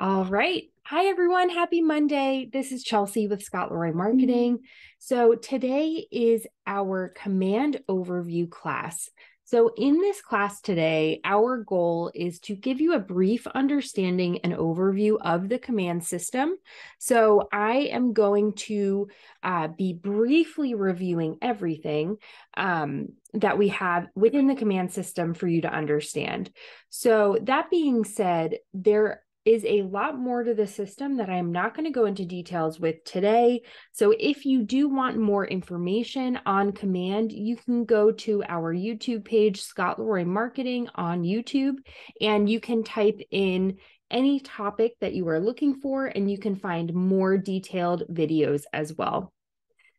All right. Hi, everyone. Happy Monday. This is Chelsea with Scott Le Roy Marketing. So today is our command overview class. So in this class today, our goal is to give you a brief understanding and overview of the command system. So I am going to be briefly reviewing everything that we have within the command system for you to understand. So that being said, there is a lot more to the system that I'm not going to go into details with today. So if you do want more information on command, you can go to our YouTube page, Scott Le Roy Marketing on YouTube, and you can type in any topic that you are looking for, and you can find more detailed videos as well.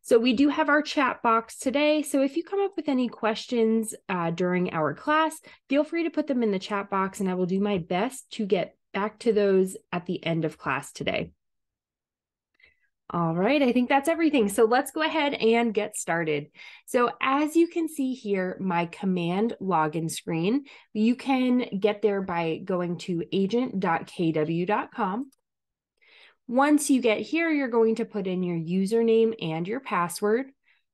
So we do have our chat box today. So if you come up with any questions during our class, feel free to put them in the chat box, and I will do my best to get back to those at the end of class today. All right, I think that's everything. So let's go ahead and get started. So as you can see here, my command login screen, you can get there by going to agent.kw.com. Once you get here, you're going to put in your username and your password.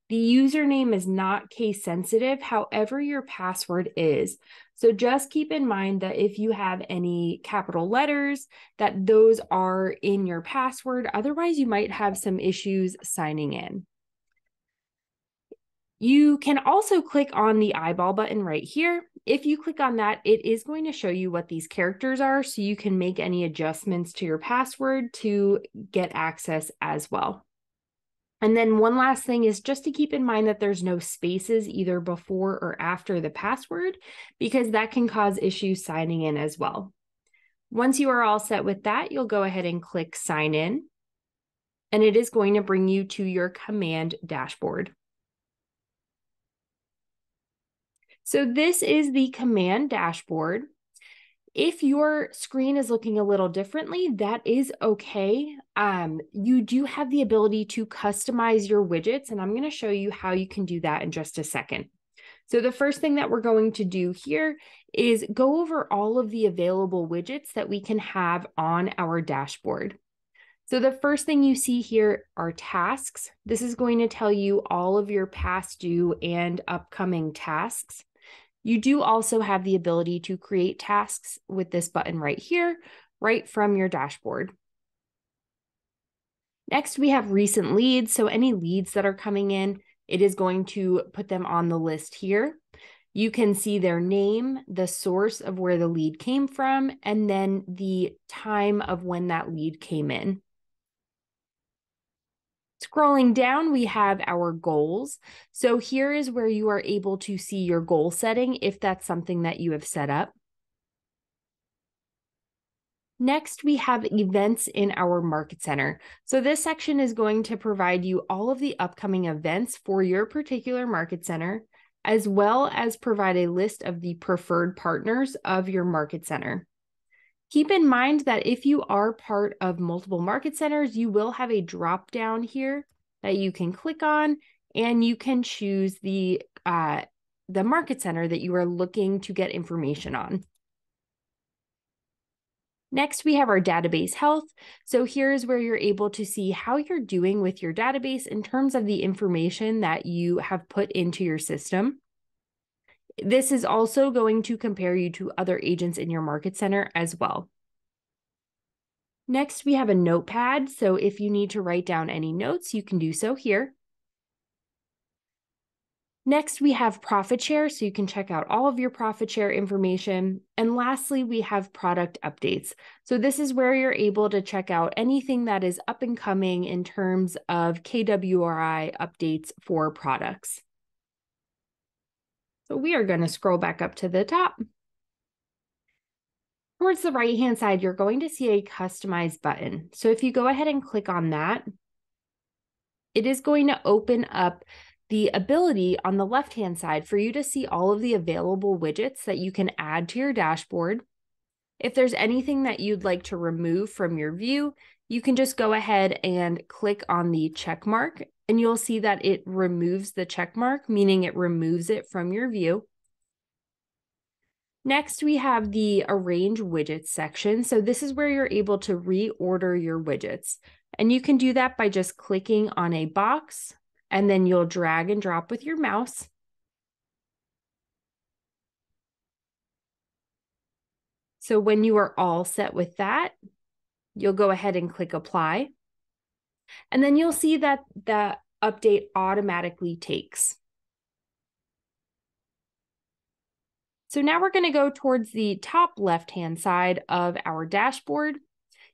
The username is not case sensitive, however, your password is. So just keep in mind that if you have any capital letters, that those are in your password. Otherwise, you might have some issues signing in. You can also click on the eyeball button right here. If you click on that, it is going to show you what these characters are, so you can make any adjustments to your password to get access as well. And then one last thing is just to keep in mind that there's no spaces either before or after the password, because that can cause issues signing in as well. Once you are all set with that, you'll go ahead and click sign in, and it is going to bring you to your command dashboard. So this is the command dashboard. If your screen is looking a little differently, that is okay. You do have the ability to customize your widgets, and I'm going to show you how you can do that in just a second. So the first thing that we're going to do here is go over all of the available widgets that we can have on our dashboard. So the first thing you see here are tasks. This is going to tell you all of your past due and upcoming tasks. You do also have the ability to create tasks with this button right here, right from your dashboard. Next, we have recent leads. So any leads that are coming in, it is going to put them on the list here. You can see their name, the source of where the lead came from, and then the time of when that lead came in. Scrolling down, we have our goals. So here is where you are able to see your goal setting if that's something that you have set up. Next, we have events in our market center. So this section is going to provide you all of the upcoming events for your particular market center, as well as provide a list of the preferred partners of your market center. Keep in mind that if you are part of multiple market centers, you will have a drop down here that you can click on, and you can choose the market center that you are looking to get information on. Next, we have our database health. So here is where you're able to see how you're doing with your database in terms of the information that you have put into your system. This is also going to compare you to other agents in your market center as well. Next, we have a notepad. So if you need to write down any notes, you can do so here. Next, we have profit share. So you can check out all of your profit share information. And lastly, we have product updates. So this is where you're able to check out anything that is up and coming in terms of KWRI updates for products. So we are going to scroll back up to the top. Towards the right-hand side, you're going to see a customize button. So if you go ahead and click on that, it is going to open up the ability on the left-hand side for you to see all of the available widgets that you can add to your dashboard. If there's anything that you'd like to remove from your view, you can just go ahead and click on the check mark, and you'll see that it removes the check mark, meaning it removes it from your view. Next, we have the Arrange Widgets section. So this is where you're able to reorder your widgets. And you can do that by just clicking on a box, and then you'll drag and drop with your mouse. So when you are all set with that, you'll go ahead and click Apply. And then you'll see that the update automatically takes. So now we're going to go towards the top left-hand side of our dashboard.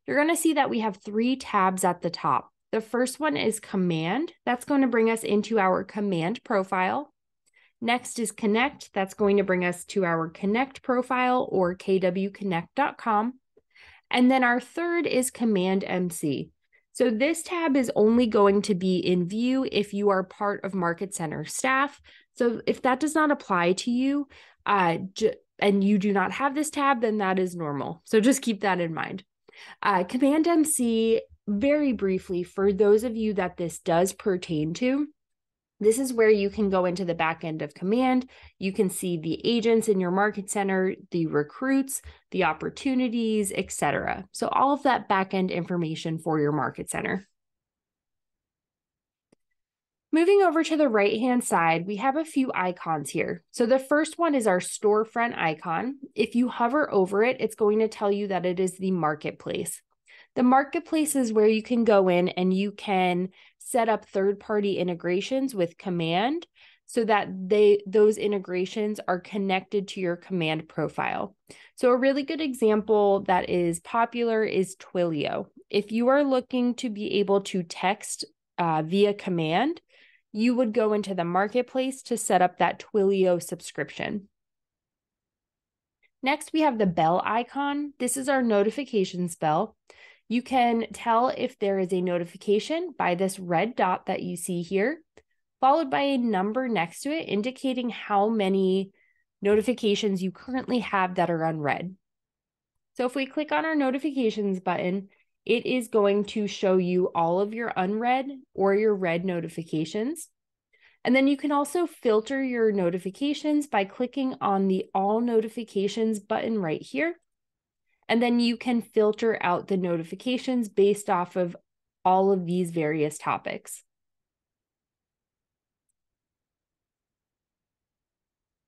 You're going to see that we have three tabs at the top. The first one is Command. That's going to bring us into our Command profile. Next is Connect. That's going to bring us to our Connect profile or kwconnect.com. And then our third is Command MC. So this tab is only going to be in view if you are part of Market Center staff. So if that does not apply to you and you do not have this tab, then that is normal. So just keep that in mind. Command MC, very briefly, for those of you that this does pertain to, this is where you can go into the back end of Command. You can see the agents in your Market Center, the recruits, the opportunities, etc. So all of that back end information for your Market Center. Moving over to the right-hand side, we have a few icons here. So the first one is our storefront icon. If you hover over it, it's going to tell you that it is the marketplace. The marketplace is where you can go in and you can set up third-party integrations with Command so that those integrations are connected to your Command profile. So a really good example that is popular is Twilio. If you are looking to be able to text via Command, you would go into the marketplace to set up that Twilio subscription. Next, we have the bell icon. This is our notifications bell. You can tell if there is a notification by this red dot that you see here, followed by a number next to it, indicating how many notifications you currently have that are unread. So if we click on our notifications button, it is going to show you all of your unread or your read notifications. And then you can also filter your notifications by clicking on the All Notifications button right here. And then you can filter out the notifications based off of all of these various topics.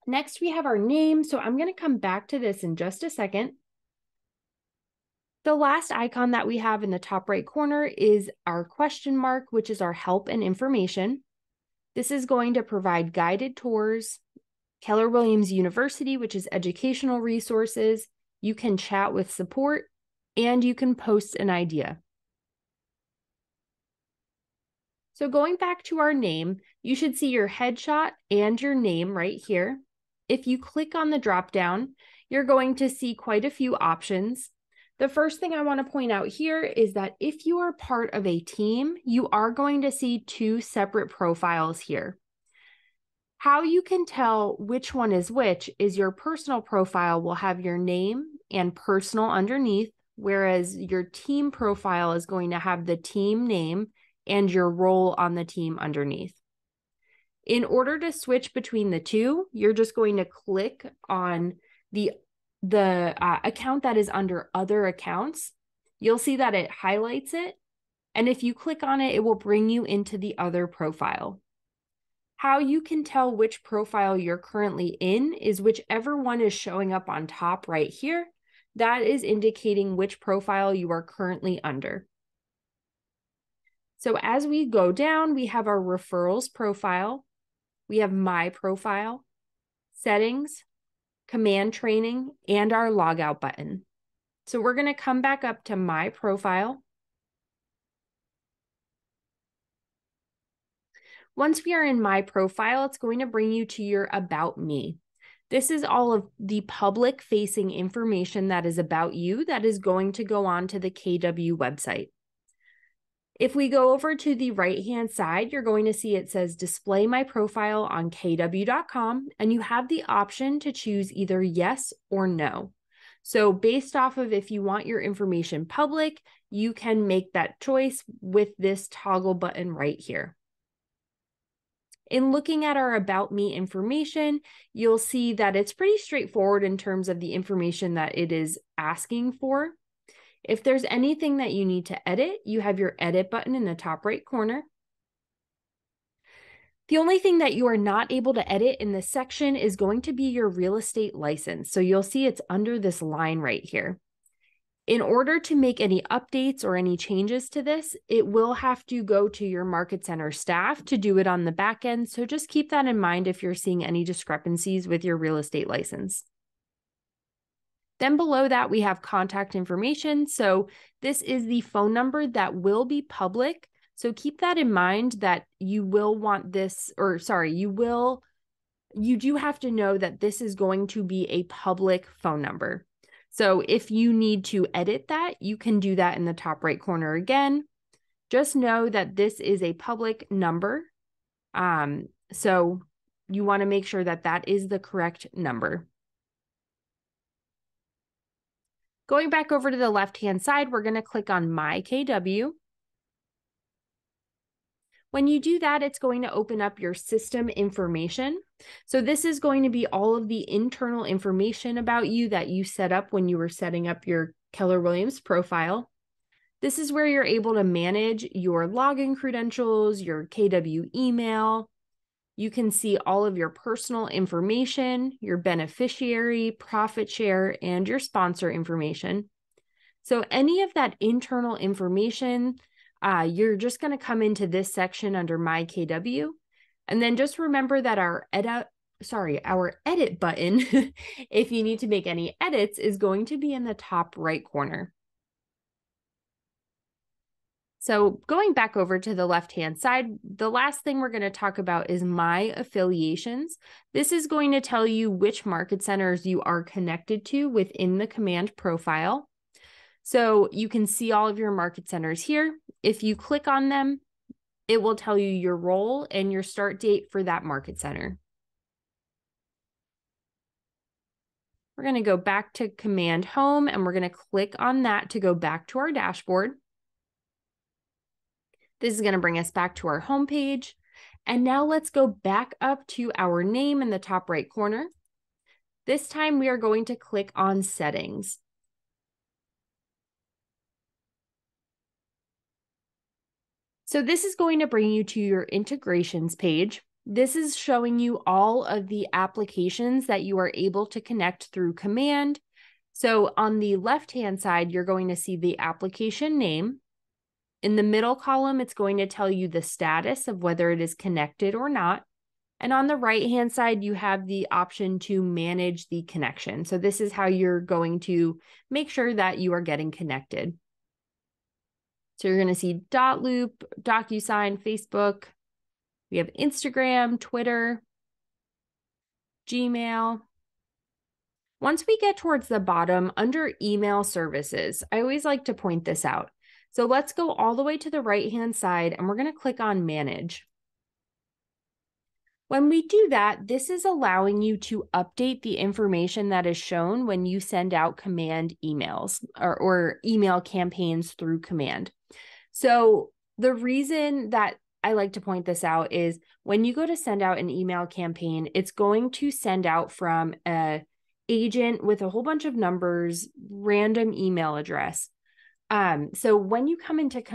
Next, we have our name. So I'm going to come back to this in just a second. The last icon that we have in the top right corner is our question mark, which is our help and information. This is going to provide guided tours, Keller Williams University, which is educational resources. You can chat with support, and you can post an idea. So going back to our name, you should see your headshot and your name right here. If you click on the dropdown, you're going to see quite a few options. The first thing I want to point out here is that if you are part of a team, you are going to see two separate profiles here. How you can tell which one is which is your personal profile will have your name and personal underneath, whereas your team profile is going to have the team name and your role on the team underneath. In order to switch between the two, you're just going to click on the account that is under Other Accounts. You'll see that it highlights it, and if you click on it, it will bring you into the other profile. How you can tell which profile you're currently in is whichever one is showing up on top right here. That is indicating which profile you are currently under. So as we go down, we have our referrals profile. We have my profile, settings, command training, and our logout button. So we're going to come back up to my profile. Once we are in My Profile, it's going to bring you to your About Me. This is all of the public-facing information that is about you that is going to go on to the KW website. If we go over to the right-hand side, you're going to see it says Display My Profile on KW.com, and you have the option to choose either yes or no. So based off of if you want your information public, you can make that choice with this toggle button right here. In looking at our About Me information, you'll see that it's pretty straightforward in terms of the information that it is asking for. If there's anything that you need to edit, you have your edit button in the top right corner. The only thing that you are not able to edit in this section is going to be your real estate license. So you'll see it's under this line right here. In order to make any updates or any changes to this, it will have to go to your Market Center staff to do it on the back end. So just keep that in mind if you're seeing any discrepancies with your real estate license. Then below that, we have contact information. So this is the phone number that will be public. So keep that in mind that you will want this, or sorry, you do have to know that this is going to be a public phone number. So if you need to edit that, you can do that in the top right corner again. Just know that this is a public number. So you want to make sure that that is the correct number. Going back over to the left-hand side, we're going to click on MyKW. When you do that, it's going to open up your system information. So this is going to be all of the internal information about you that you set up when you were setting up your Keller Williams profile. This is where you're able to manage your login credentials, your KW email. You can see all of your personal information, your beneficiary, profit share, and your sponsor information. So any of that internal information, you're just going to come into this section under My KW. And then just remember that our edit button, if you need to make any edits, is going to be in the top right corner. So going back over to the left-hand side, the last thing we're going to talk about is My Affiliations. This is going to tell you which market centers you are connected to within the command profile. So you can see all of your market centers here. If you click on them, it will tell you your role and your start date for that market center. We're going to go back to Command Home, and we're going to click on that to go back to our dashboard. This is going to bring us back to our home page. And now let's go back up to our name in the top right corner. This time we are going to click on Settings. So this is going to bring you to your integrations page. This is showing you all of the applications that you are able to connect through command. So on the left-hand side, you're going to see the application name. In the middle column, it's going to tell you the status of whether it is connected or not. And on the right-hand side, you have the option to manage the connection. So this is how you're going to make sure that you are getting connected. So you're going to see Dotloop, DocuSign, Facebook. We have Instagram, Twitter, Gmail. Once we get towards the bottom under email services, I always like to point this out. So let's go all the way to the right-hand side, and we're going to click on Manage. When we do that, this is allowing you to update the information that is shown when you send out command emails or email campaigns through command. So the reason that I like to point this out is when you go to send out an email campaign, it's going to send out from an agent with a whole bunch of numbers, random email address. So when you come into to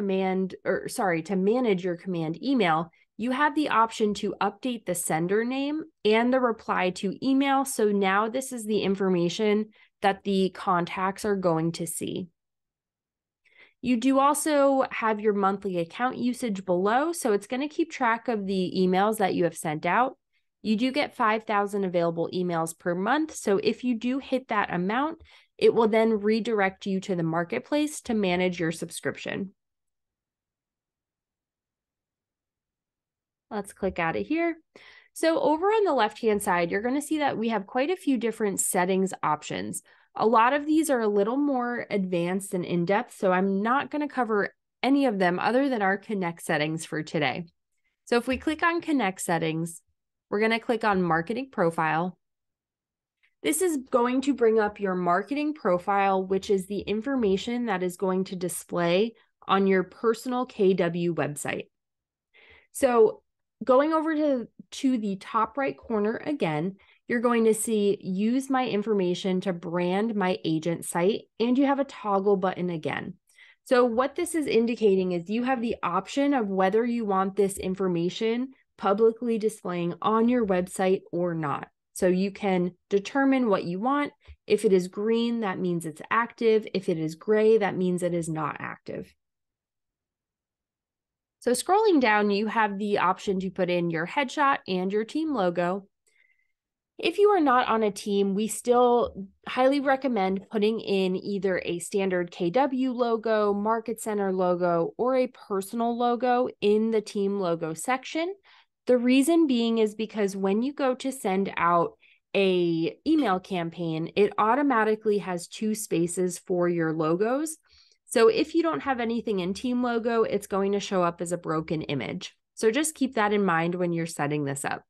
manage your command email, you have the option to update the sender name and the reply to email. So now this is the information that the contacts are going to see. You do also have your monthly account usage below. So it's going to keep track of the emails that you have sent out. You do get 5,000 available emails per month. So if you do hit that amount, it will then redirect you to the marketplace to manage your subscription. Let's click out of here. So over on the left-hand side, you're going to see that we have quite a few different settings options. A lot of these are a little more advanced and in-depth, so I'm not going to cover any of them other than our Connect settings for today. So if we click on Connect settings, we're going to click on Marketing Profile. This is going to bring up your marketing profile, which is the information that is going to display on your personal KW website. So going over to to the top right corner again, you're going to see use my information to brand my agent site, and you have a toggle button again. So what this is indicating is you have the option of whether you want this information publicly displaying on your website or not. So you can determine what you want. If it is green, that means it's active. If it is gray, that means it is not active. So scrolling down, you have the option to put in your headshot and your team logo. If you are not on a team, we still highly recommend putting in either a standard KW logo, Market Center logo, or a personal logo in the team logo section. The reason being is because when you go to send out an email campaign, it automatically has two spaces for your logos. So if you don't have anything in team logo, it's going to show up as a broken image. So just keep that in mind when you're setting this up.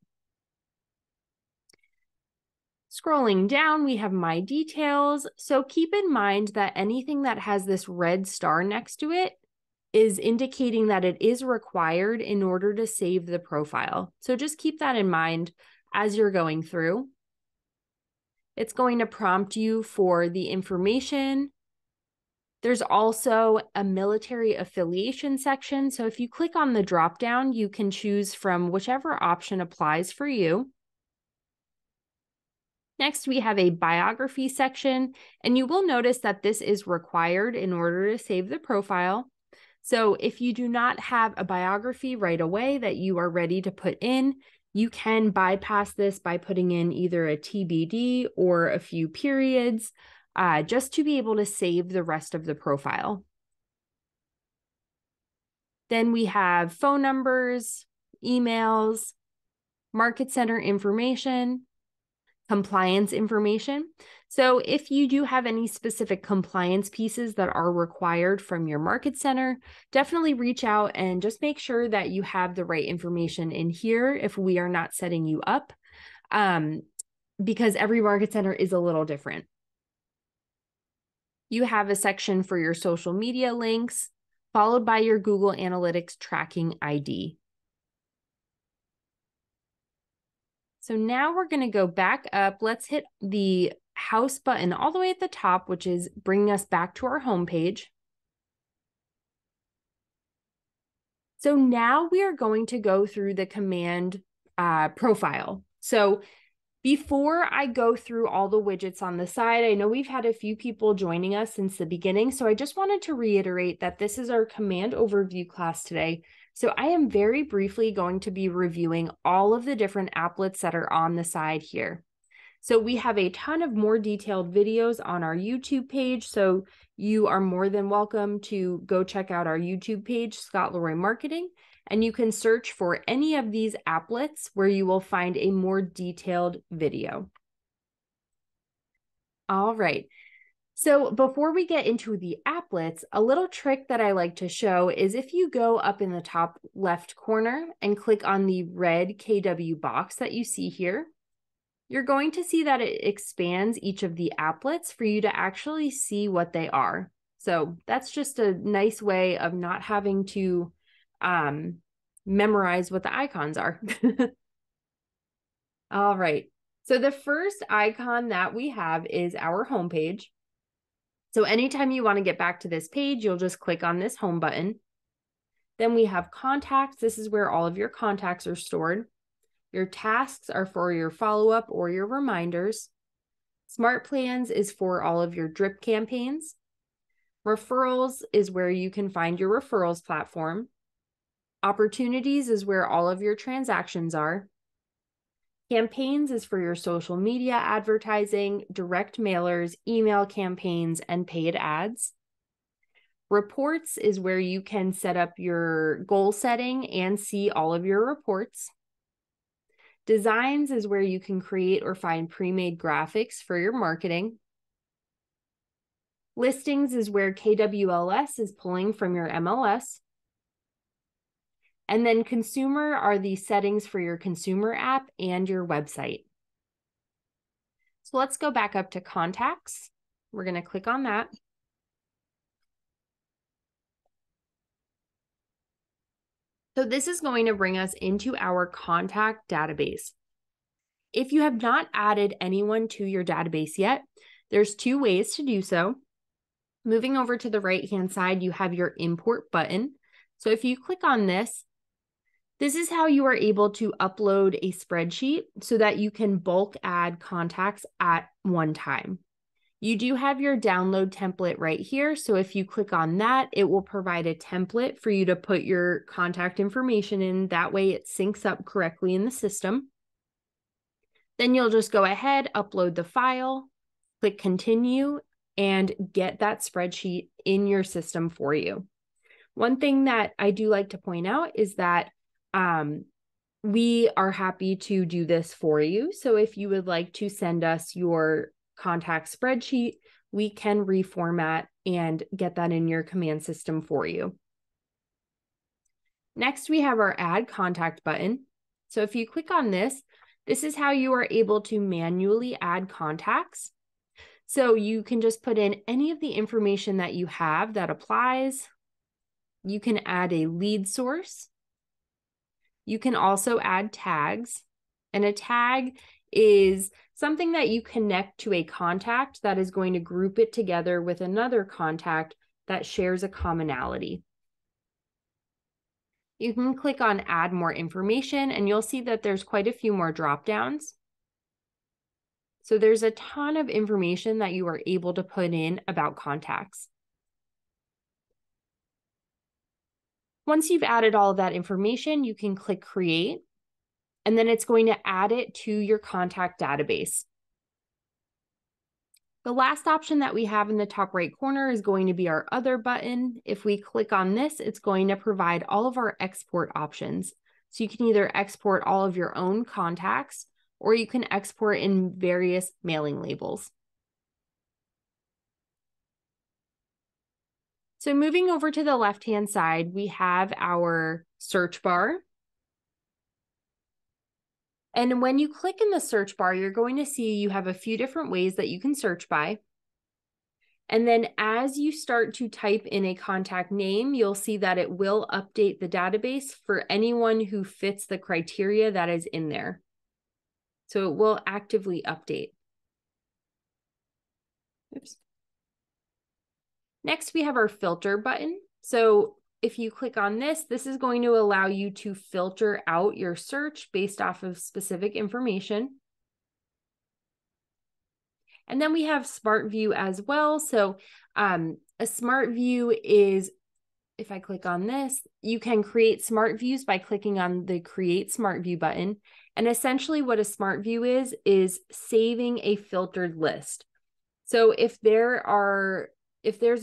Scrolling down, we have my details. So keep in mind that anything that has this red star next to it is indicating that it is required in order to save the profile. So just keep that in mind as you're going through. It's going to prompt you for the information. There's also a military affiliation section. So if you click on the dropdown, you can choose from whichever option applies for you. Next, we have a biography section, and you will notice that this is required in order to save the profile. So if you do not have a biography right away that you are ready to put in, you can bypass this by putting in either a TBD or a few periods, just to be able to save the rest of the profile. Then we have phone numbers, emails, Market Center information, compliance information. So if you do have any specific compliance pieces that are required from your Market Center, definitely reach out and just make sure that you have the right information in here if we are not setting you up, because every Market Center is a little different. You have a section for your social media links, followed by your Google Analytics tracking ID. So now we're going to go back up. Let's hit the house button all the way at the top, which is bringing us back to our homepage. So now we are going to go through the command profile. So before I go through all the widgets on the side, I know we've had a few people joining us since the beginning. So I just wanted to reiterate that this is our command overview class today. So I am very briefly going to be reviewing all of the different applets that are on the side here. So we have a ton of more detailed videos on our YouTube page. So you are more than welcome to go check out our YouTube page, Scott Le Roy Marketing, and you can search for any of these applets where you will find a more detailed video. All right. So before we get into the applets, a little trick that I like to show is if you go up in the top left corner and click on the red KW box that you see here, you're going to see that it expands each of the applets for you to actually see what they are. So that's just a nice way of not having to memorize what the icons are. All right. So the first icon that we have is our homepage. So anytime you want to get back to this page, you'll just click on this home button. Then we have contacts. This is where all of your contacts are stored. Your tasks are for your follow-up or your reminders. Smart plans is for all of your drip campaigns. Referrals is where you can find your referrals platform. Opportunities is where all of your transactions are. Campaigns is for your social media advertising, direct mailers, email campaigns, and paid ads. Reports is where you can set up your goal setting and see all of your reports. Designs is where you can create or find pre-made graphics for your marketing. Listings is where KWLS is pulling from your MLS. And then consumer are the settings for your consumer app and your website. So let's go back up to contacts. We're going to click on that. So this is going to bring us into our contact database. If you have not added anyone to your database yet, there's two ways to do so. Moving over to the right-hand side, you have your import button. So if you click on this, this is how you are able to upload a spreadsheet so that you can bulk add contacts at one time. You do have your download template right here. So if you click on that, it will provide a template for you to put your contact information in. That way it syncs up correctly in the system. Then you'll just go ahead, upload the file, click continue, and get that spreadsheet in your system for you. One thing that I do like to point out is that we are happy to do this for you. So if you would like to send us your contact spreadsheet, we can reformat and get that in your command system for you. Next, we have our add contact button. So if you click on this, this is how you are able to manually add contacts. So you can just put in any of the information that you have that applies. You can add a lead source. You can also add tags, and a tag is something that you connect to a contact that is going to group it together with another contact that shares a commonality. You can click on add more information and you'll see that there's quite a few more dropdowns. So there's a ton of information that you are able to put in about contacts. Once you've added all of that information, you can click create. And then it's going to add it to your contact database. The last option that we have in the top right corner is going to be our other button. If we click on this, it's going to provide all of our export options. So you can either export all of your own contacts, or you can export in various mailing labels. So moving over to the left-hand side, we have our search bar. And when you click in the search bar, you're going to see you have a few different ways that you can search by. And then as you start to type in a contact name, you'll see that it will update the database for anyone who fits the criteria that is in there. So it will actively update. Oops. Next, we have our filter button. So if you click on this, this is going to allow you to filter out your search based off of specific information. And then we have Smart View as well. So a Smart View is, if I click on this, you can create Smart Views by clicking on the Create Smart View button. And essentially what a Smart View is saving a filtered list. So if there's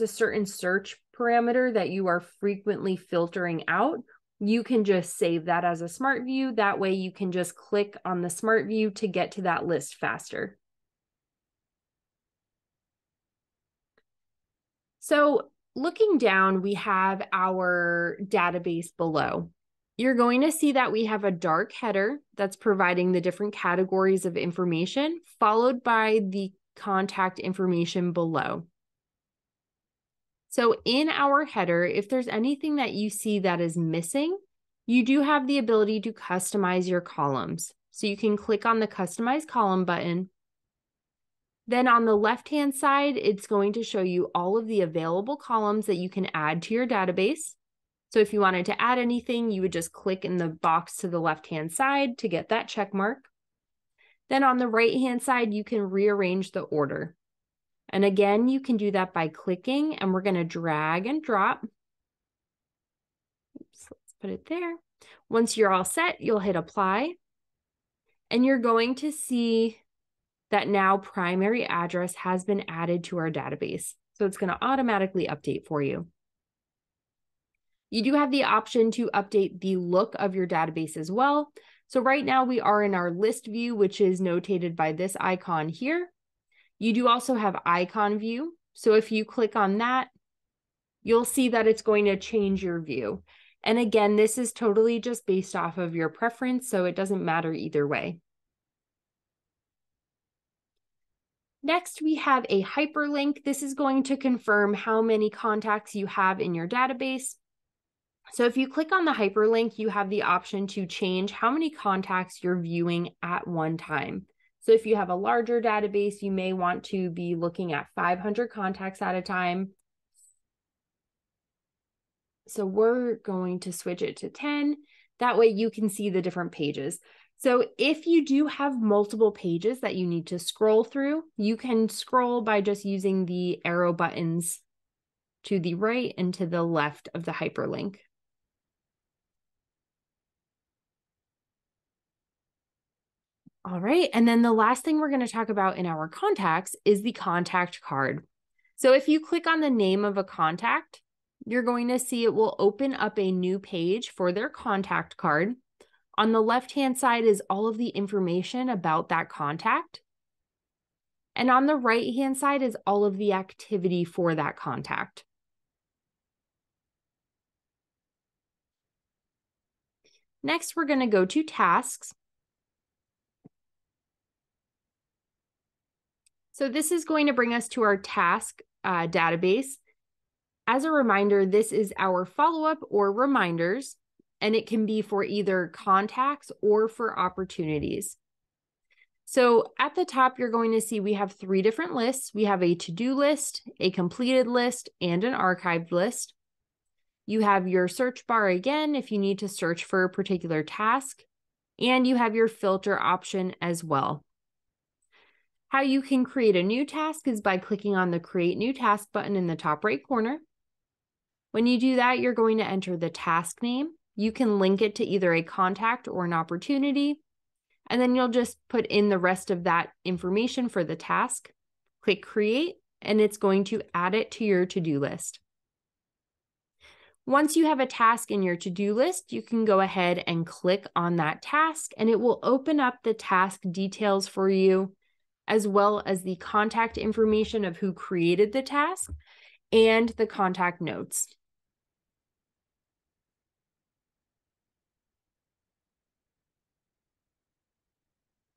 a certain search parameter that you are frequently filtering out, you can just save that as a Smart View. That way you can just click on the Smart View to get to that list faster. So looking down, we have our database below. You're going to see that we have a dark header that's providing the different categories of information, followed by the contact information below. So in our header, if there's anything that you see that is missing, you do have the ability to customize your columns. So you can click on the Customize Column button. Then on the left-hand side, it's going to show you all of the available columns that you can add to your database. So if you wanted to add anything, you would just click in the box to the left-hand side to get that check mark. Then on the right-hand side, you can rearrange the order. And again, you can do that by clicking, and we're going to drag and drop. Oops, let's put it there. Once you're all set, you'll hit apply. And you're going to see that now primary address has been added to our database. So it's going to automatically update for you. You do have the option to update the look of your database as well. So right now we are in our list view, which is notated by this icon here. You do also have icon view. So if you click on that, you'll see that it's going to change your view. And again, this is totally just based off of your preference, so it doesn't matter either way. Next, we have a hyperlink. This is going to confirm how many contacts you have in your database. So if you click on the hyperlink, you have the option to change how many contacts you're viewing at one time. So if you have a larger database, you may want to be looking at 500 contacts at a time. So we're going to switch it to 10. That way you can see the different pages. So if you do have multiple pages that you need to scroll through, you can scroll by just using the arrow buttons to the right and to the left of the hyperlink. All right, and then the last thing we're going to talk about in our contacts is the contact card. So if you click on the name of a contact, you're going to see it will open up a new page for their contact card. On the left-hand side is all of the information about that contact. And on the right-hand side is all of the activity for that contact. Next, we're going to go to tasks. So this is going to bring us to our task database. As a reminder, this is our follow-up or reminders, and it can be for either contacts or for opportunities. So at the top, you're going to see we have three different lists. We have a to-do list, a completed list, and an archived list. You have your search bar again if you need to search for a particular task, and you have your filter option as well. How you can create a new task is by clicking on the Create New Task button in the top right corner. When you do that, you're going to enter the task name. You can link it to either a contact or an opportunity, and then you'll just put in the rest of that information for the task. Click Create, and it's going to add it to your to-do list. Once you have a task in your to-do list, you can go ahead and click on that task, and it will open up the task details for you, as well as the contact information of who created the task and the contact notes.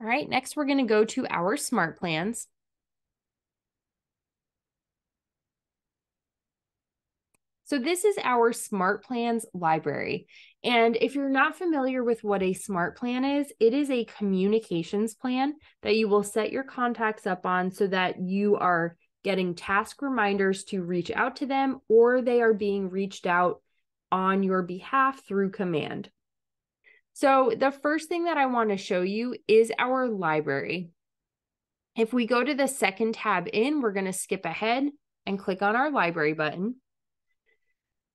All right, next we're going to go to our smart plans. So this is our smart plans library. And if you're not familiar with what a smart plan is, it is a communications plan that you will set your contacts up on so that you are getting task reminders to reach out to them, or they are being reached out on your behalf through command. So the first thing that I want to show you is our library. If we go to the second tab in, we're going to skip ahead and click on our library button.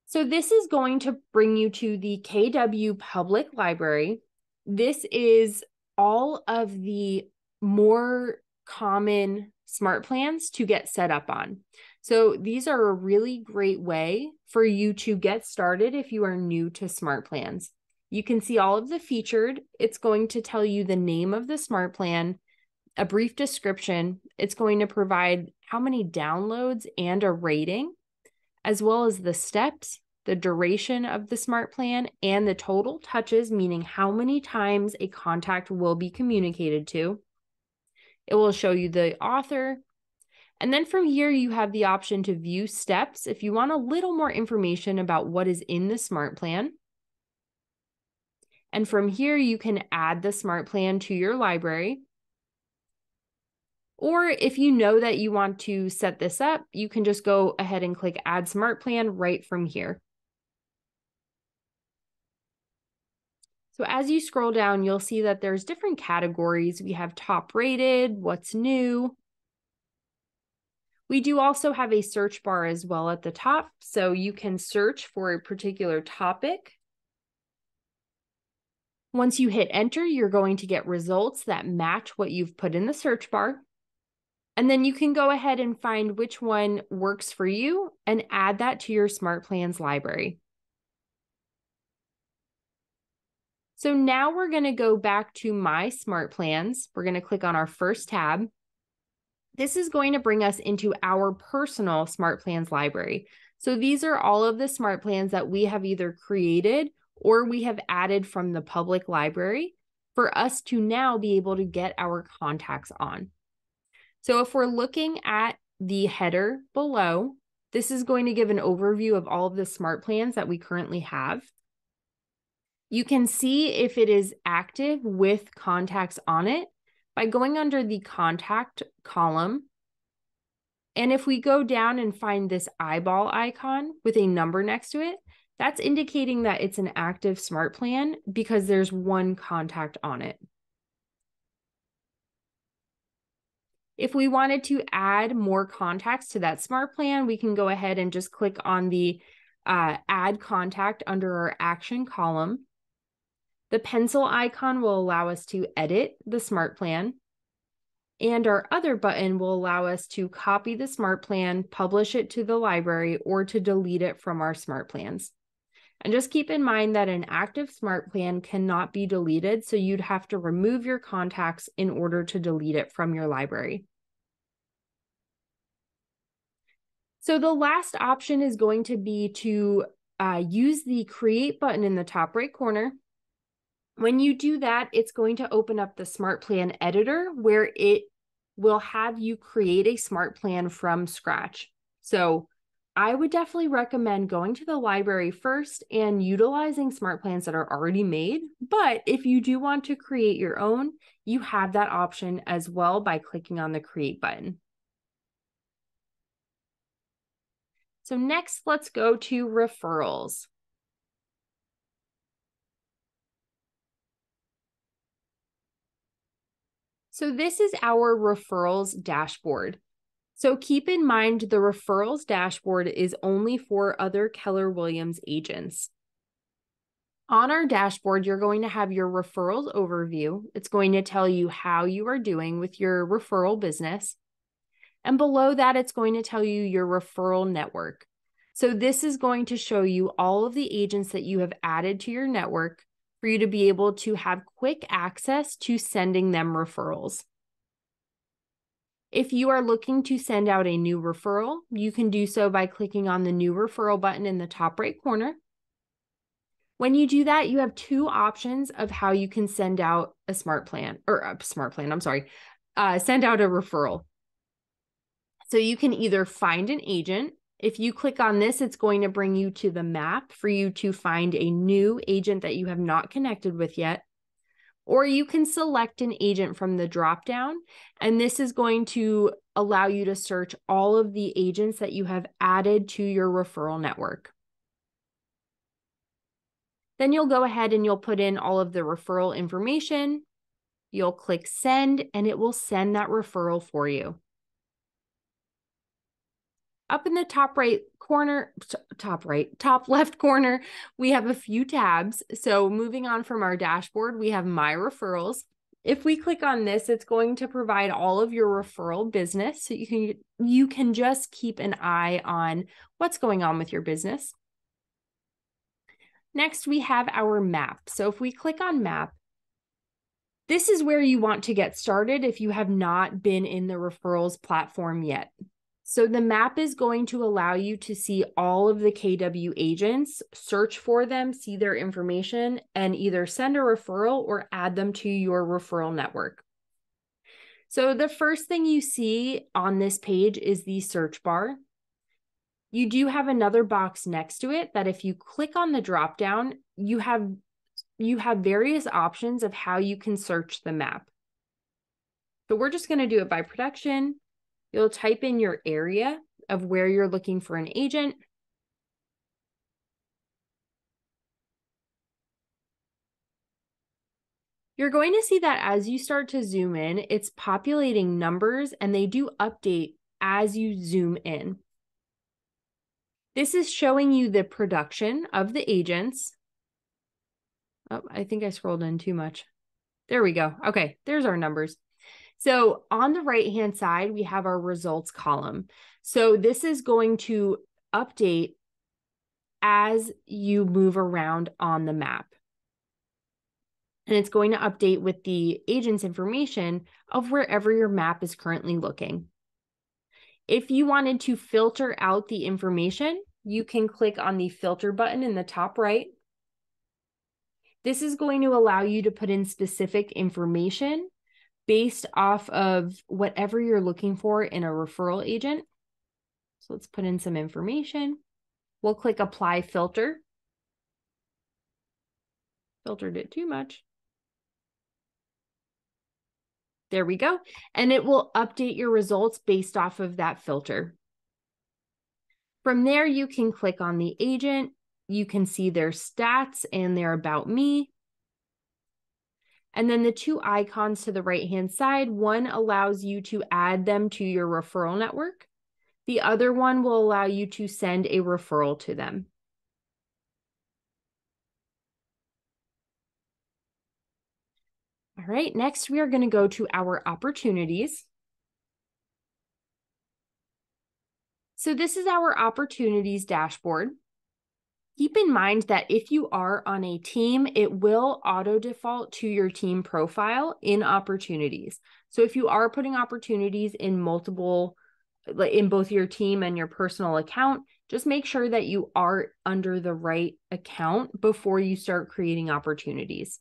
So this is going to bring you to the KW Public Library. This is all of the more common smart plans to get set up on. So these are a really great way for you to get started if you are new to smart plans. You can see all of the featured. It's going to tell you the name of the smart plan, a brief description. It's going to provide how many downloads and a rating, as well as the steps, the duration of the smart plan, and the total touches, meaning how many times a contact will be communicated to. It will show you the author. And then from here, you have the option to view steps if you want a little more information about what is in the smart plan. And from here, you can add the smart plan to your library. Or if you know that you want to set this up, you can just go ahead and click Add Smart Plan right from here. So as you scroll down, you'll see that there's different categories. We have top rated, what's new. We do also have a search bar as well at the top, so you can search for a particular topic. Once you hit enter, you're going to get results that match what you've put in the search bar. And then you can go ahead and find which one works for you and add that to your Smart Plans library. So now we're going to go back to My Smart Plans. We're going to click on our first tab. This is going to bring us into our personal Smart Plans library. So these are all of the smart plans that we have either created or we have added from the public library for us to now be able to get our contacts on. So if we're looking at the header below, This is going to give an overview of all of the smart plans that we currently have. You can see if it is active with contacts on it by going under the contact column. And if we go down and find this eyeball icon with a number next to it, that's indicating that it's an active smart plan because there's one contact on it. If we wanted to add more contacts to that smart plan, we can go ahead and just click on the add contact under our action column. The pencil icon will allow us to edit the smart plan, and our other button will allow us to copy the smart plan, publish it to the library, or to delete it from our smart plans. And just keep in mind that an active smart plan cannot be deleted, so you'd have to remove your contacts in order to delete it from your library. So the last option is going to be to use the Create button in the top right corner. When you do that, it's going to open up the Smart Plan Editor where it will have you create a smart plan from scratch. So I would definitely recommend going to the library first and utilizing smart plans that are already made. But if you do want to create your own, you have that option as well by clicking on the Create button. So next, let's go to referrals. So this is our referrals dashboard. So keep in mind the referrals dashboard is only for other Keller Williams agents. On our dashboard, you're going to have your referrals overview. It's going to tell you how you are doing with your referral business. And below that, it's going to tell you your referral network. So this is going to show you all of the agents that you have added to your network for you to be able to have quick access to sending them referrals. If you are looking to send out a new referral, you can do so by clicking on the new referral button in the top right corner. When you do that, you have two options of how you can send out a smart plan, or a smart plan, I'm sorry, send out a referral. So you can either find an agent. If you click on this, it's going to bring you to the map for you to find a new agent that you have not connected with yet. Or you can select an agent from the dropdown, and this is going to allow you to search all of the agents that you have added to your referral network. Then you'll go ahead and you'll put in all of the referral information. You'll click send, and it will send that referral for you. Up in the top right corner, top left corner, we have a few tabs. So moving on from our dashboard, we have My Referrals. If we click on this, it's going to provide all of your referral business. So you can just keep an eye on what's going on with your business. Next, we have our map. So if we click on map, this is where you want to get started if you have not been in the referrals platform yet. So the map is going to allow you to see all of the KW agents, search for them, see their information, and either send a referral or add them to your referral network. So the first thing you see on this page is the search bar. You do have another box next to it that if you click on the dropdown, you have various options of how you can search the map. So we're just going to do it by production. You'll type in your area of where you're looking for an agent. You're going to see that as you start to zoom in, it's populating numbers and they do update as you zoom in. This is showing you the production of the agents. Oh, I think I scrolled in too much. There we go. Okay, there's our numbers. So on the right-hand side, we have our results column. So this is going to update as you move around on the map. And it's going to update with the agent's information of wherever your map is currently looking. If you wanted to filter out the information, you can click on the filter button in the top right. This is going to allow you to put in specific information based off of whatever you're looking for in a referral agent. So let's put in some information. We'll click apply filter. Filtered it too much. There we go. And it will update your results based off of that filter. From there, you can click on the agent. You can see their stats and their about me. And then the two icons to the right-hand side, one allows you to add them to your referral network. The other one will allow you to send a referral to them. All right, next we are going to go to our opportunities. So this is our opportunities dashboard. Keep in mind that if you are on a team, it will auto default to your team profile in opportunities. So if you are putting opportunities in multiple, in both your team and your personal account, just make sure that you are under the right account before you start creating opportunities.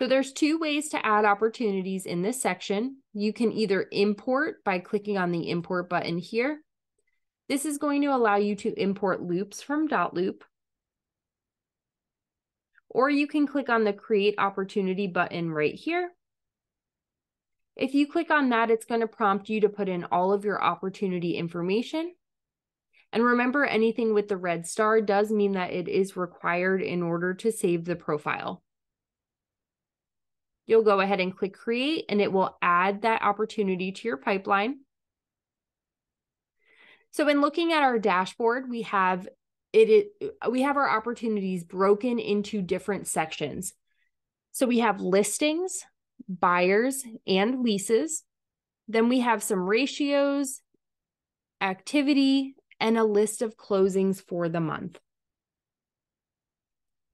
So there's two ways to add opportunities in this section. You can either import by clicking on the import button here. This is going to allow you to import loops from Dotloop. Or you can click on the Create Opportunity button right here. If you click on that, it's going to prompt you to put in all of your opportunity information. And remember, anything with the red star does mean that it is required in order to save the profile. You'll go ahead and click Create, and it will add that opportunity to your pipeline. So in looking at our dashboard, we have our opportunities broken into different sections. So we have listings, buyers, and leases. Then we have some ratios, activity, and a list of closings for the month.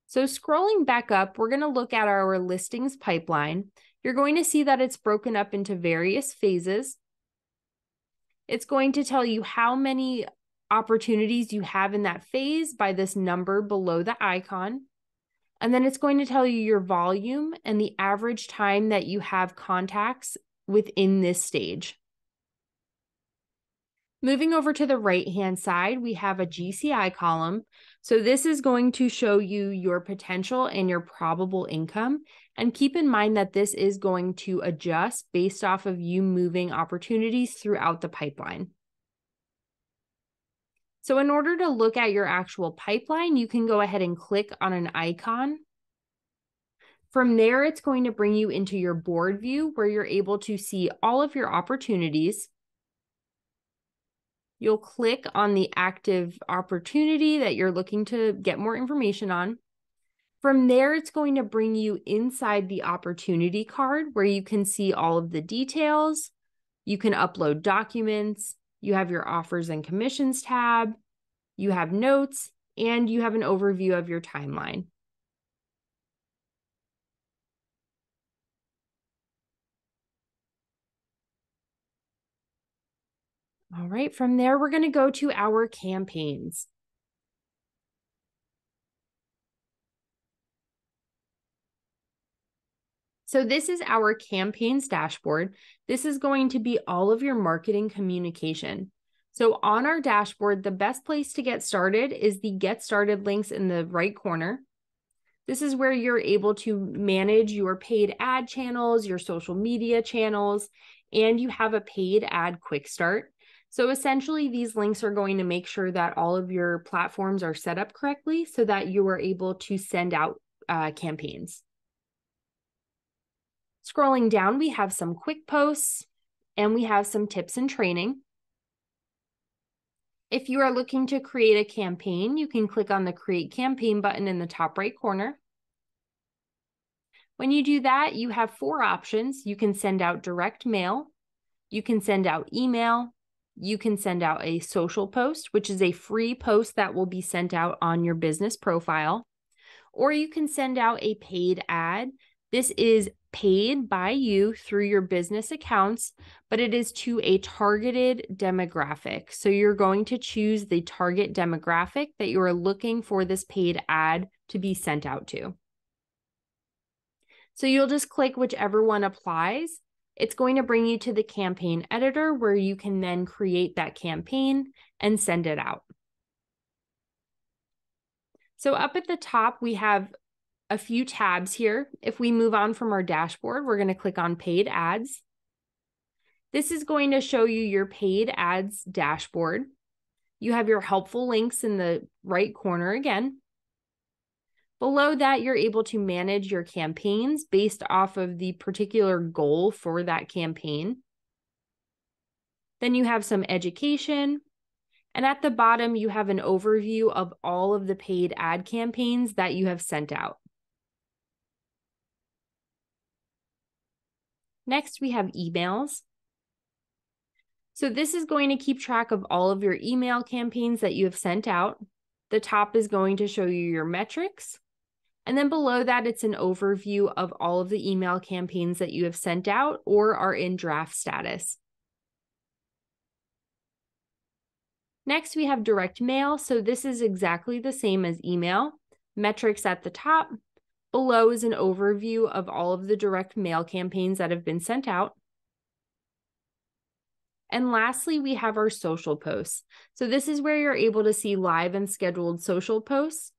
So scrolling back up, we're going to look at our listings pipeline. You're going to see that it's broken up into various phases. It's going to tell you how many opportunities you have in that phase by this number below the icon. And then it's going to tell you your volume and the average time that you have contacts within this stage. Moving over to the right-hand side, we have a GCI column. So this is going to show you your potential and your probable income. And keep in mind that this is going to adjust based off of you moving opportunities throughout the pipeline. So in order to look at your actual pipeline, you can go ahead and click on an icon. From there, it's going to bring you into your board view where you're able to see all of your opportunities. You'll click on the active opportunity that you're looking to get more information on. From there, it's going to bring you inside the opportunity card where you can see all of the details. You can upload documents. You have your offers and commissions tab. You have notes, and you have an overview of your timeline. All right, from there, we're going to go to our campaigns. So this is our campaigns dashboard. This is going to be all of your marketing communication. So on our dashboard, the best place to get started is the Get Started links in the right corner. This is where you're able to manage your paid ad channels, your social media channels, and you have a paid ad quick start. So essentially, these links are going to make sure that all of your platforms are set up correctly so that you are able to send out campaigns. Scrolling down, we have some quick posts and we have some tips and training. If you are looking to create a campaign, you can click on the Create Campaign button in the top right corner. When you do that, you have four options. You can send out direct mail. You can send out email. You can send out a social post, which is a free post that will be sent out on your business profile, or you can send out a paid ad. This is paid by you through your business accounts, but it is to a targeted demographic. So you're going to choose the target demographic that you are looking for this paid ad to be sent out to. So you'll just click whichever one applies. It's going to bring you to the campaign editor where you can then create that campaign and send it out. So up at the top, we have a few tabs here. If we move on from our dashboard, we're going to click on paid ads. This is going to show you your paid ads dashboard. You have your helpful links in the right corner again. Below that, you're able to manage your campaigns based off of the particular goal for that campaign. Then you have some education. And at the bottom, you have an overview of all of the paid ad campaigns that you have sent out. Next, we have emails. So this is going to keep track of all of your email campaigns that you have sent out. The top is going to show you your metrics. And then below that, it's an overview of all of the email campaigns that you have sent out or are in draft status. Next, we have direct mail. So this is exactly the same as email. Metrics at the top. Below is an overview of all of the direct mail campaigns that have been sent out. And lastly, we have our social posts. So this is where you're able to see live and scheduled social posts.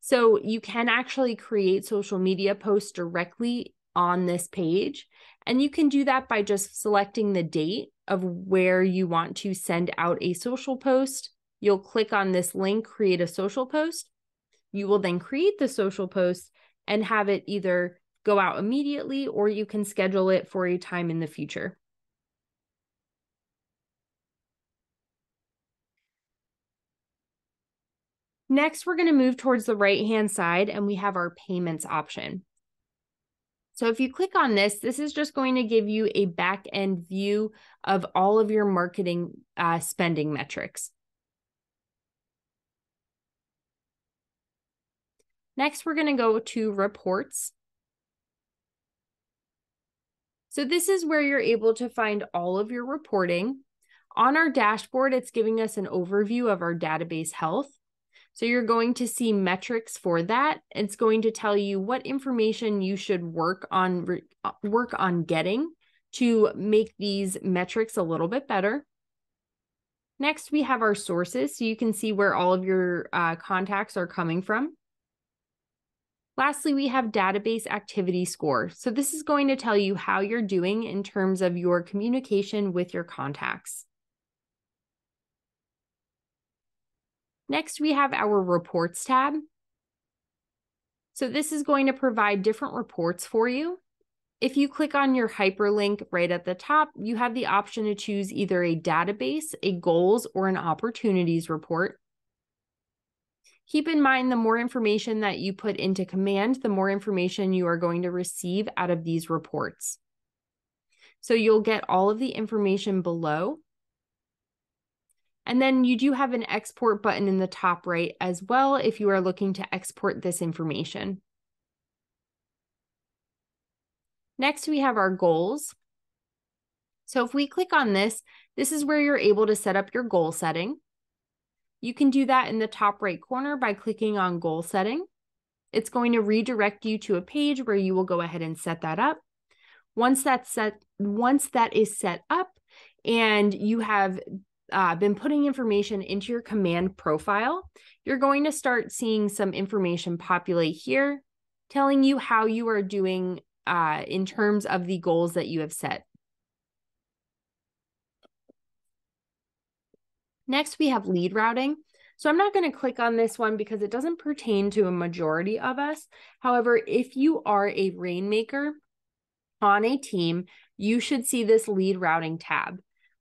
So you can actually create social media posts directly on this page. And you can do that by just selecting the date of where you want to send out a social post. You'll click on this link, create a social post. You will then create the social post and have it either go out immediately or you can schedule it for a time in the future. Next, we're going to move towards the right-hand side and we have our payments option. So if you click on this, this is just going to give you a back-end view of all of your marketing spending metrics. Next, we're going to go to reports. So this is where you're able to find all of your reporting. On our dashboard, it's giving us an overview of our database health. So you're going to see metrics for that. It's going to tell you what information you should work on getting to make these metrics a little bit better. Next, we have our sources. So you can see where all of your contacts are coming from. Lastly, we have database activity score. So this is going to tell you how you're doing in terms of your communication with your contacts. Next, we have our reports tab. So this is going to provide different reports for you. If you click on your hyperlink right at the top, you have the option to choose either a database, a goals, or an opportunities report. Keep in mind, the more information that you put into command, the more information you are going to receive out of these reports. So you'll get all of the information below. And then you do have an export button in the top right as well if you are looking to export this information. Next, we have our goals. So if we click on this, this is where you're able to set up your goal setting. You can do that in the top right corner by clicking on goal setting. It's going to redirect you to a page where you will go ahead and set that up. Once that is set up and you have been putting information into your command profile, you're going to start seeing some information populate here, telling you how you are doing in terms of the goals that you have set. Next, we have lead routing. So I'm not going to click on this one because it doesn't pertain to a majority of us. However, if you are a rainmaker on a team, you should see this lead routing tab.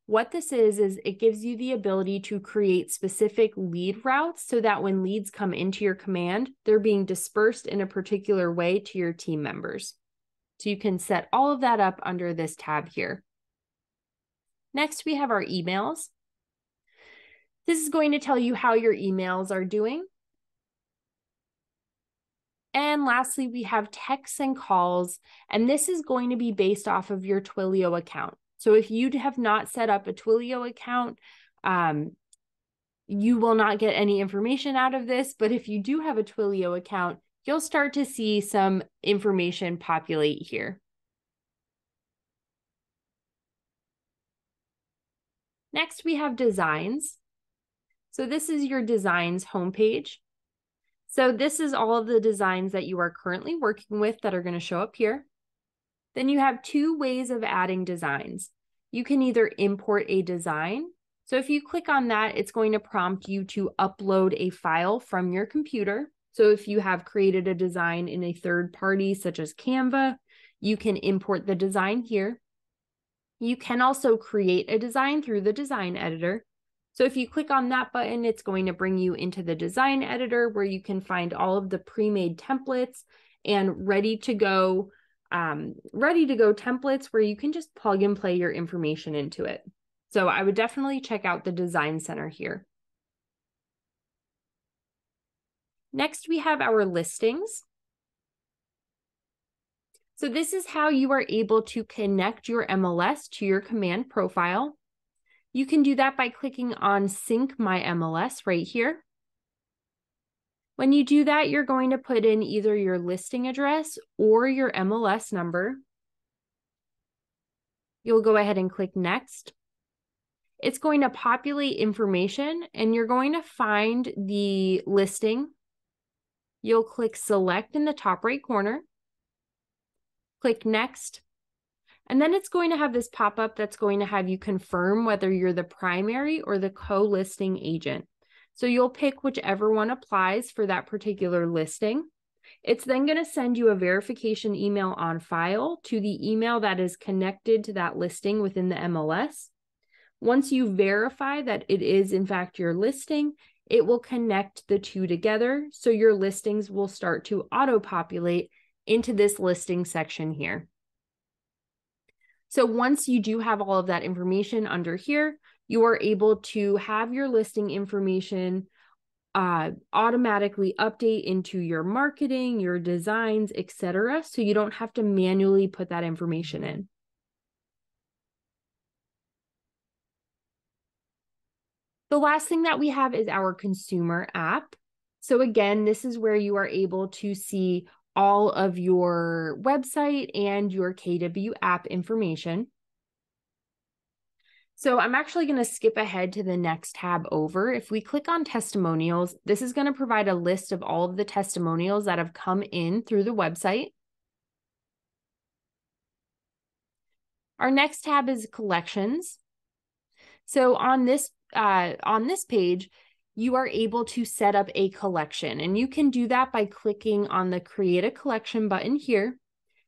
What this is it gives you the ability to create specific lead routes so that when leads come into your command, they're being dispersed in a particular way to your team members. So you can set all of that up under this tab here. Next, we have our emails. This is going to tell you how your emails are doing. And lastly, we have texts and calls, and this is going to be based off of your Twilio account. So if you have not set up a Twilio account, you will not get any information out of this. But if you do have a Twilio account, you'll start to see some information populate here. Next, we have designs. So this is your designs homepage. So this is all of the designs that you are currently working with that are going to show up here. Then you have two ways of adding designs. You can either import a design. So if you click on that, it's going to prompt you to upload a file from your computer. So if you have created a design in a third party, such as Canva, you can import the design here. You can also create a design through the design editor. So if you click on that button, it's going to bring you into the design editor where you can find all of the pre-made templates and ready to go templates where you can just plug and play your information into it. So I would definitely check out the Design Center here. Next, we have our listings. So this is how you are able to connect your MLS to your Command profile. You can do that by clicking on Sync My MLS right here. When you do that, you're going to put in either your listing address or your MLS number. You'll go ahead and click Next. It's going to populate information and you're going to find the listing. You'll click Select in the top right corner. Click Next. And then it's going to have this pop-up that's going to have you confirm whether you're the primary or the co-listing agent. So you'll pick whichever one applies for that particular listing. It's then going to send you a verification email on file to the email that is connected to that listing within the MLS. Once you verify that it is in fact your listing, it will connect the two together. So your listings will start to auto-populate into this listing section here. So once you do have all of that information under here, you are able to have your listing information automatically update into your marketing, your designs, etc. So you don't have to manually put that information in. The last thing that we have is our consumer app. So again, this is where you are able to see all of your website and your KW app information. So I'm actually going to skip ahead to the next tab over. If we click on testimonials, this is going to provide a list of all of the testimonials that have come in through the website. Our next tab is collections. So on this page, you are able to set up a collection, and you can do that by clicking on the Create a Collection button here.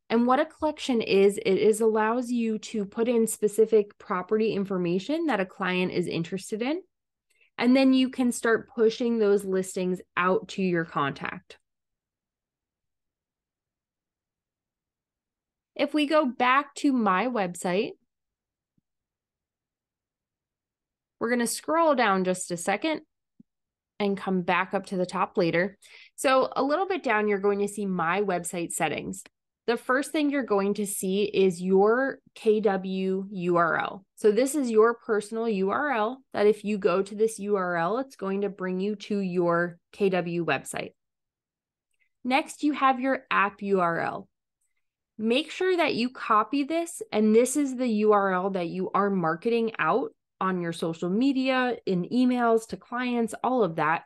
And what a collection is, it allows you to put in specific property information that a client is interested in, and then you can start pushing those listings out to your contact. If we go back to my website, we're going to scroll down just a second and come back up to the top later. So a little bit down, you're going to see my website settings. The first thing you're going to see is your KW URL. So this is your personal URL that if you go to this URL, it's going to bring you to your KW website. Next, you have your app URL. Make sure that you copy this, and this is the URL that you are marketing out on your social media, in emails to clients, all of that.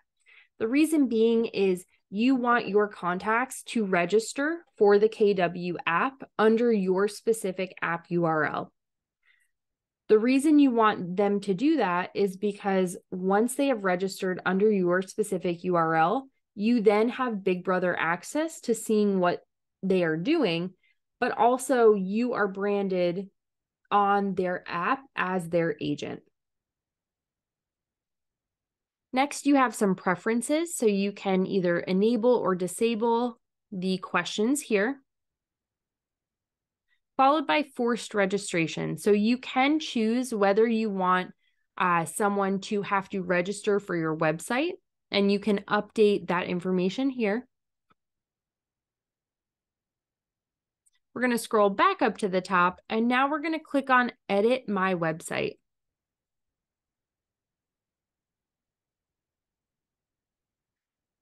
The reason being is you want your contacts to register for the KW app under your specific app URL. The reason you want them to do that is because once they have registered under your specific URL, you then have Big Brother access to seeing what they are doing, but also you are branded on their app as their agent. Next, you have some preferences. So you can either enable or disable the questions here, followed by forced registration. So you can choose whether you want someone to have to register for your website, and you can update that information here. We're going to scroll back up to the top, and now we're going to click on Edit My Website.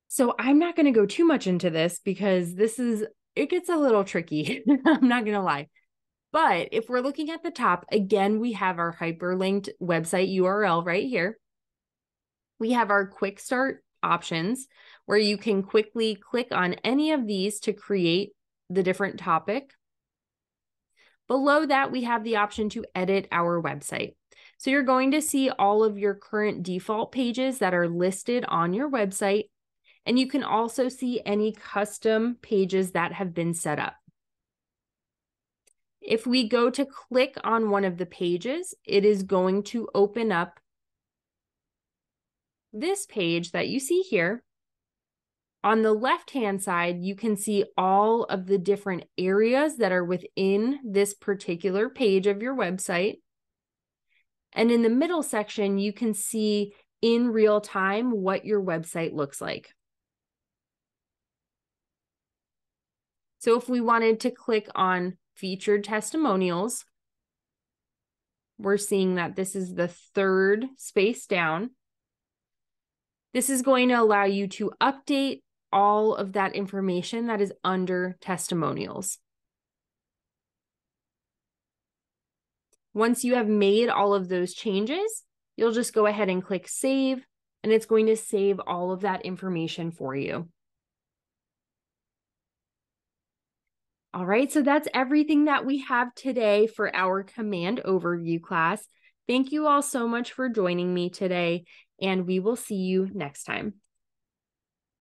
So I'm not going to go too much into this because it gets a little tricky. I'm not going to lie. But if we're looking at the top, again, we have our hyperlinked website URL right here. We have our quick start options where you can quickly click on any of these to create the different topic. Below that, we have the option to edit our website. So you're going to see all of your current default pages that are listed on your website. And you can also see any custom pages that have been set up. If we go to click on one of the pages, it is going to open up this page that you see here. On the left-hand side, you can see all of the different areas that are within this particular page of your website. And in the middle section, you can see in real time what your website looks like. So if we wanted to click on featured testimonials, we're seeing that this is the third space down. This is going to allow you to update all of that information that is under testimonials. Once you have made all of those changes, you'll just go ahead and click save, and it's going to save all of that information for you. All right, so that's everything that we have today for our command overview class. Thank you all so much for joining me today, and we will see you next time.